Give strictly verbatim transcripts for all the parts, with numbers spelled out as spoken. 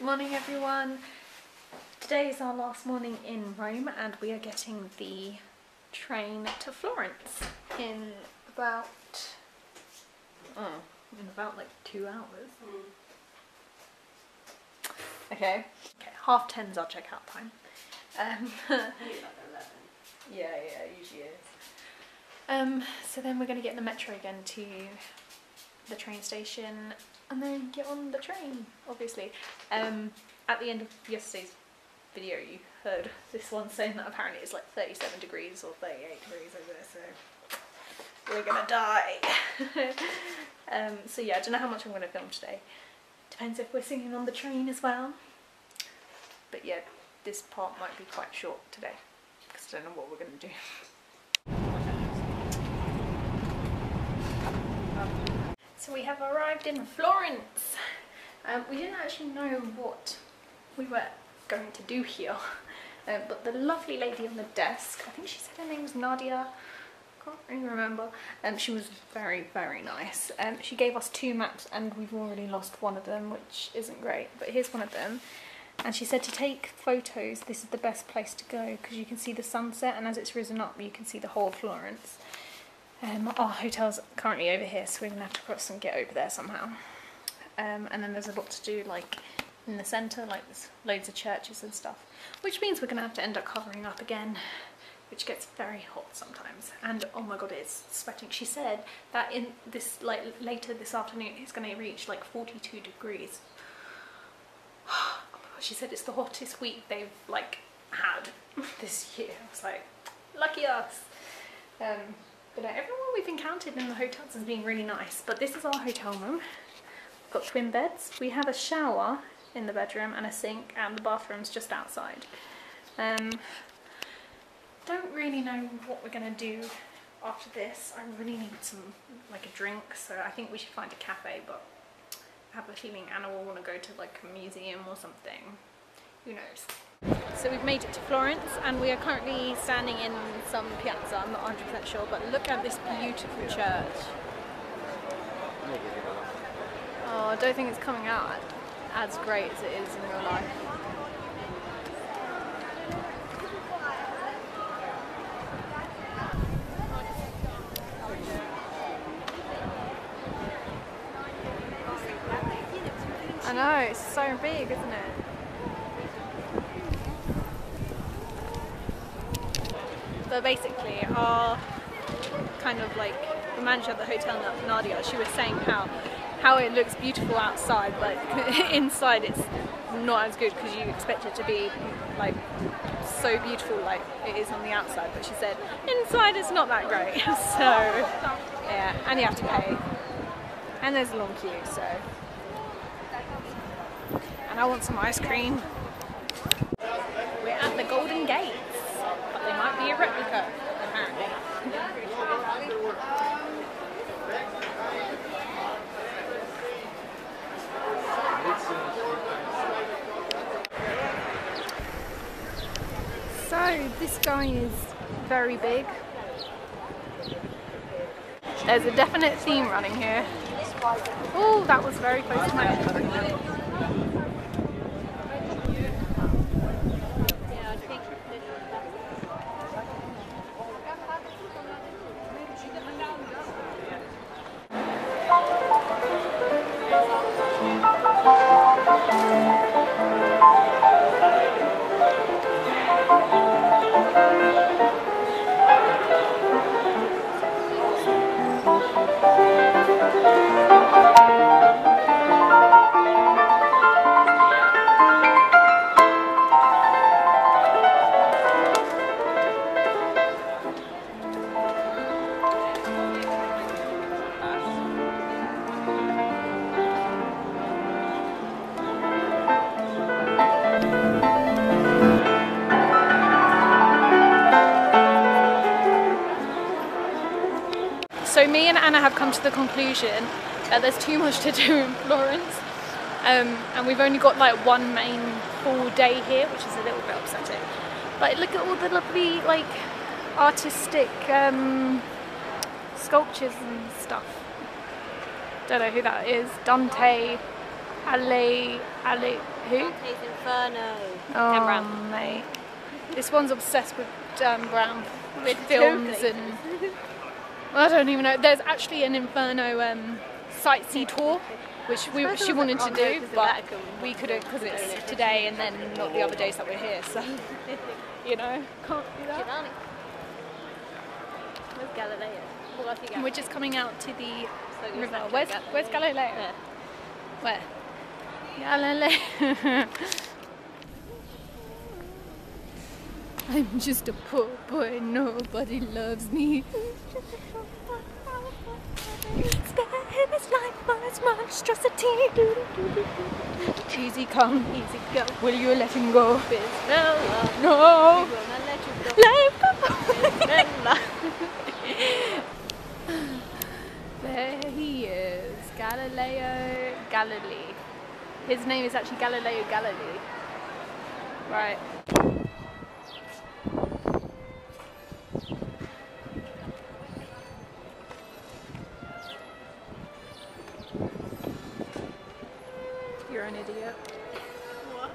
Good morning everyone. Today is our last morning in Rome and we are getting the train to Florence in about oh, in about like two hours. Mm. Okay. Okay, half ten's our checkout time. Um Yeah, yeah, it usually is. Um so then we're gonna get in the metro again to the train station and then get on the train, obviously. Um, at the end of yesterday's video you heard this one saying that apparently it's like thirty-seven degrees or thirty-eight degrees over there, so we're gonna die. um, so yeah, I don't know how much I'm gonna film today. Depends if we're singing on the train as well. But yeah, this part might be quite short today because I don't know what we're gonna do. So we have arrived in Florence. Um, we didn't actually know what we were going to do here, um, but the lovely lady on the desk, I think she said her name was Nadia, I can't really remember, um, she was very, very nice. Um, she gave us two maps and we've already lost one of them, which isn't great, but here's one of them. And she said to take photos, this is the best place to go because you can see the sunset, and as it's risen up you can see the whole of Florence. Um, our hotel's currently over here, so we're going to have to cross and get over there somehow. Um, and then there's a lot to do, like, in the centre, like, there's loads of churches and stuff. Which means we're going to have to end up covering up again, which gets very hot sometimes. And, oh my god, it's sweating. She said that in this, like, later this afternoon, it's going to reach, like, forty-two degrees. Oh my god, she said it's the hottest week they've, like, had this year. I was like, lucky us. Um... But everyone we've encountered in the hotels has been really nice. But this is our hotel room. We've got twin beds. We have a shower in the bedroom and a sink, and the bathroom's just outside. Um, don't really know what we're gonna do after this. I really need some, like, a drink. So I think we should find a cafe. But I have a feeling Anna will want to go to like a museum or something. Who knows? So we've made it to Florence and we are currently standing in some piazza, I'm not one hundred percent sure, but look at this beautiful church. Oh, I don't think it's coming out as great as it is in real life. I know, it's so big, isn't it? So basically our kind of like the manager of the hotel, Nadia, she was saying how how it looks beautiful outside, but inside it's not as good because you expect it to be like so beautiful like it is on the outside, but she said inside it's not that great. So yeah, and you have to pay and there's a long queue. So, and I want some ice cream. We're at the Golden Gate. They might be a replica, apparently. So, this guy is very big. There's a definite theme running here. Oh, that was very close to my head. So me and Anna have come to the conclusion that there's too much to do in Florence, um, and we've only got like one main full day here, which is a little bit upsetting. But look at all the lovely like artistic um, sculptures and stuff. Don't know who that is. Dante Ali, Ali, who? Dante's Inferno. Oh, mate. This one's obsessed with Dan Brown, with films and... Well, I don't even know. There's actually an Inferno um, sightsee tour, which we, she wanted to do, but we couldn't because it's today and then not the other days that we're here, so... You know, can't do that. Where's Galileo? And we're just coming out to the so river. Where's, where's Galileo? Yeah. Where? Galileo. I'm just a poor boy, nobody loves me. Spare him his life for his monstrosity. Easy come, easy go. Will you let him go? Bismillah. No. We will not let you go. Let him go. There he is, Galileo Galilei. His name is actually Galileo Galilei. Right. You're an idiot. What?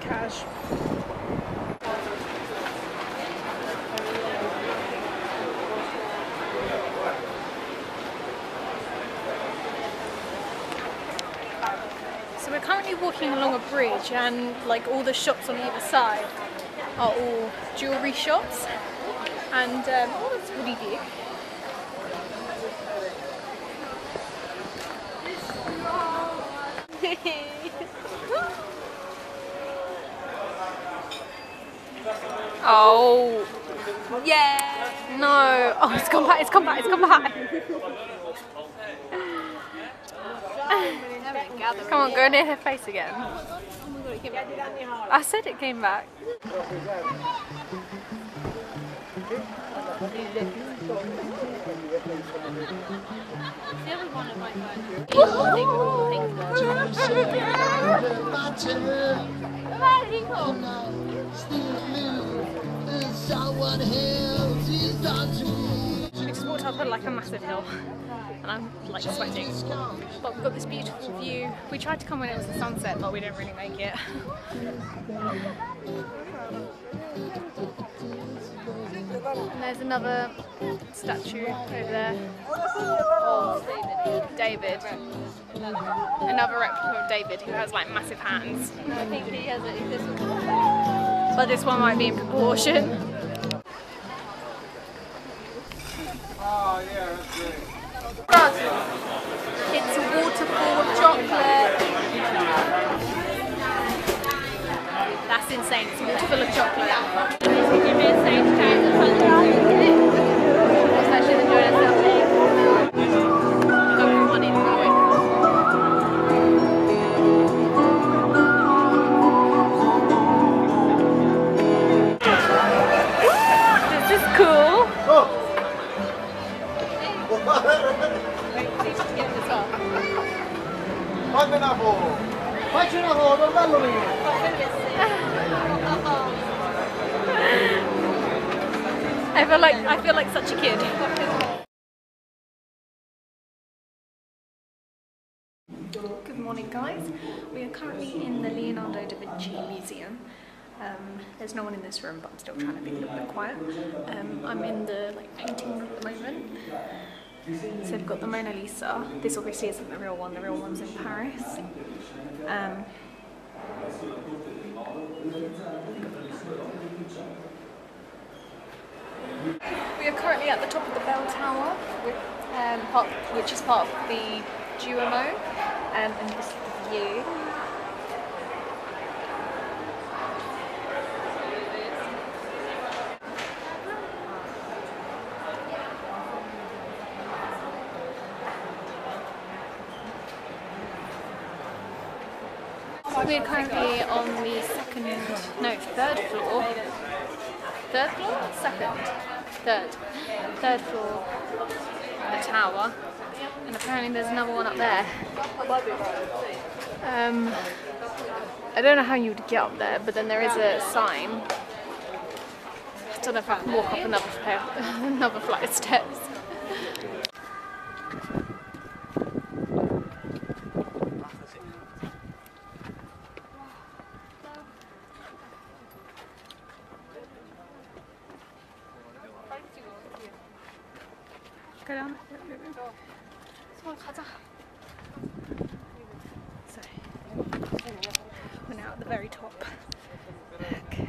Cash. So we're currently walking along a bridge, and like all the shops on either side are all jewellery shops, and um, oh, that's pretty big. Oh, yeah. No. Oh, it's gone back. It's gone back. It's gone back. Come on, go near her face again. I said it came back. We just walked up like a massive hill and I'm like sweating, but we've got this beautiful view. We tried to come when it was the sunset, but we didn't really make it. And there's another statue over there of David. Another replica of David who has like massive hands. I think he has it in this one. But this one might be in proportion. Oh, yeah, that's good. It's a waterfall of chocolate. That's insane, it's a waterfall of chocolate. I feel like I feel like such a kid. Good morning, guys. We are currently in the Leonardo da Vinci Museum. Um, there's no one in this room, but I'm still trying to be a little bit quiet. Um, I'm in the like painting room at the moment. So they've got the Mona Lisa. This obviously isn't the real one. The real one's in Paris. Um, we are currently at the top of the bell tower, with, um, part, which is part of the Duomo, um, and this is the view. We're currently on the second, no, third floor. Third floor? Second. Third. Third floor of the tower. And apparently there's another one up there. Um, I don't know how you would get up there, but then there is a sign. I don't know if I can walk up another, another flight of steps. Go down. So, we're now at the very top. Okay.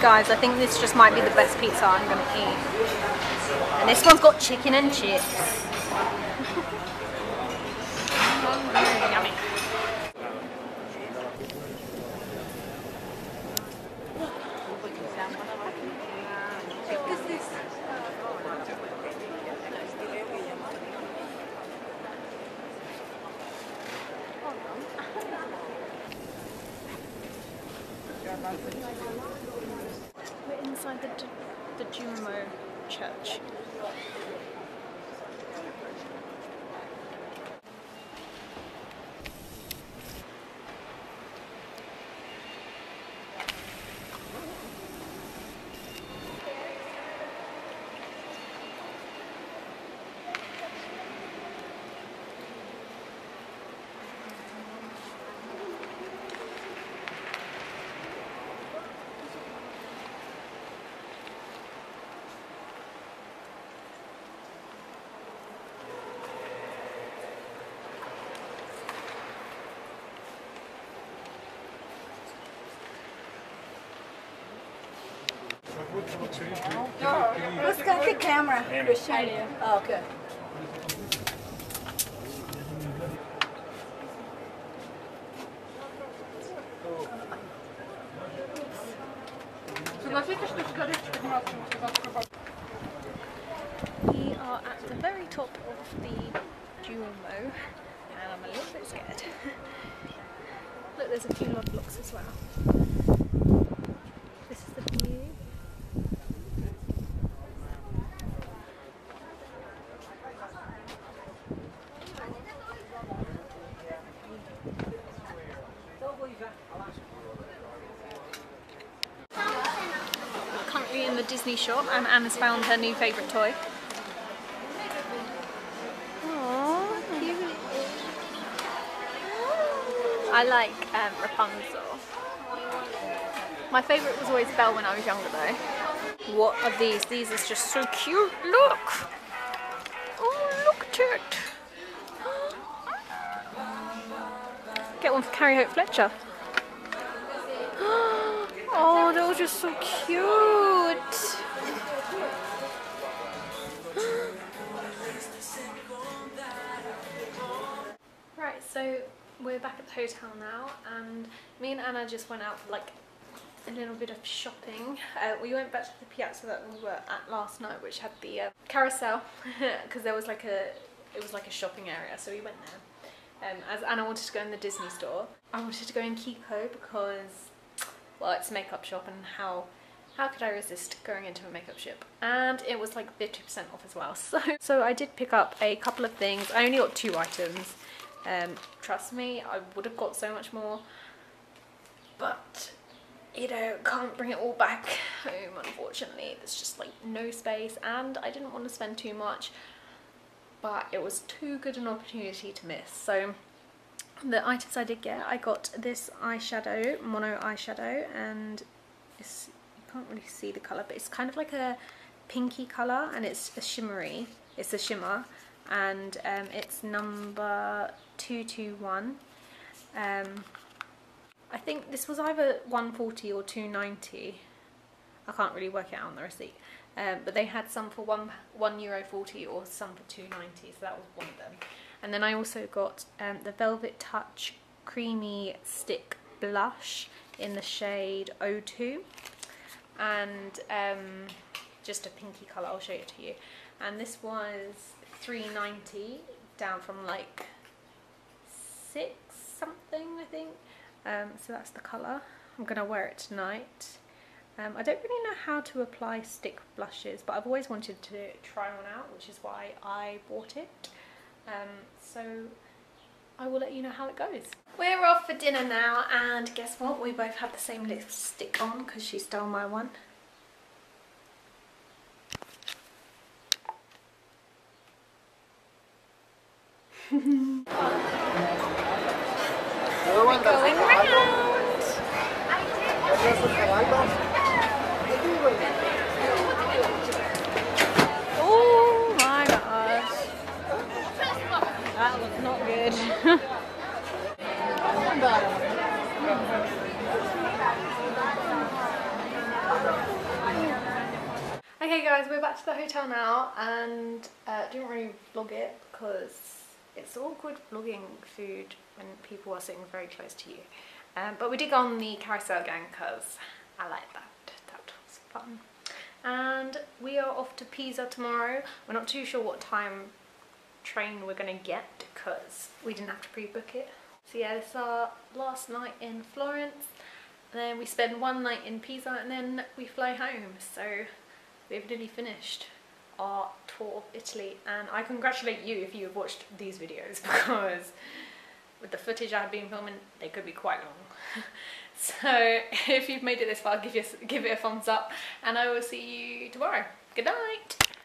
Guys, I think this just might be the best pizza I'm going to eat. And this one's got chicken and chips. We're inside the, the Duomo church. Let's get the camera. Oh, good. We are at the very top of the Duomo, and I'm a little bit scared. Look, there's a few log blocks as well. In the Disney shop, and Anna's found her new favourite toy. Aww, cute. I like um, Rapunzel. My favourite was always Belle when I was younger though. What are these? These are just so cute. Look! Oh, look at it! Get one for Carrie Hope Fletcher. Oh, they're just so cute. Right, so we're back at the hotel now, and me and Anna just went out for like a little bit of shopping. Uh, we went back to the piazza that we were at last night, which had the uh, carousel, because there was like a it was like a shopping area, so we went there. Um, as Anna wanted to go in the Disney store, I wanted to go in Kiko because, well, it's a makeup shop, and how how could I resist going into a makeup shop? And it was like fifty percent off as well. So so I did pick up a couple of things. I only got two items. Um, trust me, I would have got so much more. But, you know, can't bring it all back home, unfortunately. There's just like no space, and I didn't want to spend too much. But it was too good an opportunity to miss. So the items I did get, I got this eyeshadow, mono eyeshadow, and it's, you can't really see the colour, but it's kind of like a pinky colour, and it's a shimmery, it's a shimmer, and um, it's number two two one. Um, I think this was either one forty or two ninety. I can't really work it out on the receipt, um, but they had some for one, one euro forty or some for two ninety, so that was one of them. And then I also got um, the Velvet Touch Creamy Stick Blush in the shade oh two, and um, just a pinky colour, I'll show it to you. And this was three ninety, down from like six something I think, um, so that's the colour. I'm going to wear it tonight. Um, I don't really know how to apply stick blushes, but I've always wanted to try one out, which is why I bought it. Um, so I will let you know how it goes. We're off for dinner now, and guess what? We both have the same lipstick on because she stole my one. We're going round. Oh my gosh. That looks not good. Okay guys, we're back to the hotel now, and uh, didn't really vlog it because it's awkward vlogging food when people are sitting very close to you. Um, but we did go on the carousel gang because I like that. That was fun. And we are off to Pisa tomorrow. We're not too sure what time train we're going to get because we didn't have to pre-book it. So yeah, this is our last night in Florence. And then we spend one night in Pisa and then we fly home. So we've nearly finished our tour of Italy, and I congratulate you if you have watched these videos because with the footage I've been filming they could be quite long. So if you've made it this far, give, your, give it a thumbs up, and I will see you tomorrow. Good night!